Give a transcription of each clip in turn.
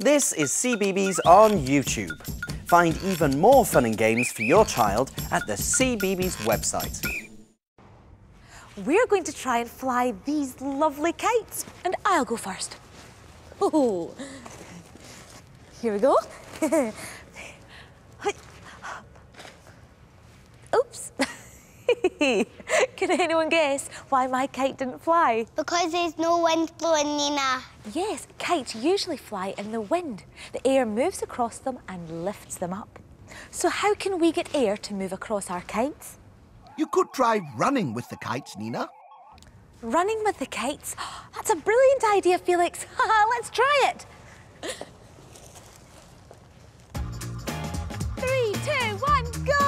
This is CBeebies on YouTube. Find even more fun and games for your child at the CBeebies website. We're going to try and fly these lovely kites, and I'll go first. Oh, here we go. Oops. Can anyone guess why my kite didn't fly? Because there's no wind blowing, Nina. Yes, kites usually fly in the wind. The air moves across them and lifts them up. So how can we get air to move across our kites? You could try running with the kites, Nina. Running with the kites? That's a brilliant idea, Felix. Let's try it. 3, 2, 1, go!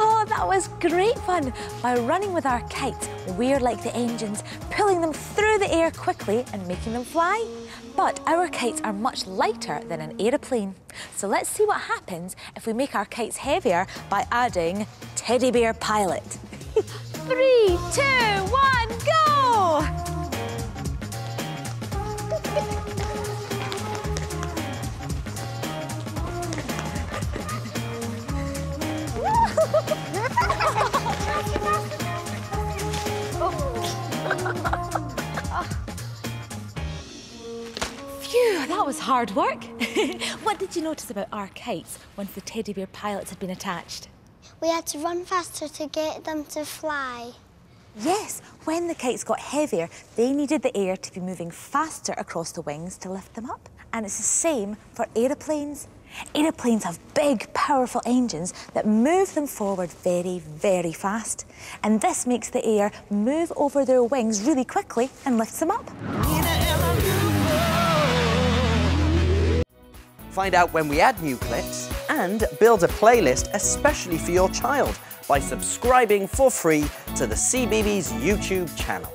Oh, that was great fun! By running with our kites, we're like the engines, pulling them through the air quickly and making them fly. But our kites are much lighter than an aeroplane. So let's see what happens if we make our kites heavier by adding Teddy Bear Pilot. 3, 2, 1, go! Phew, that was hard work. What did you notice about our kites once the Teddy Bear Pilots had been attached? We had to run faster to get them to fly. Yes, when the kites got heavier, they needed the air to be moving faster across the wings to lift them up. And it's the same for aeroplanes. Aeroplanes have big, powerful engines that move them forward very, very fast. And this makes the air move over their wings really quickly and lifts them up. Find out when we add new clips and build a playlist especially for your child by subscribing for free to the CBeebies YouTube channel.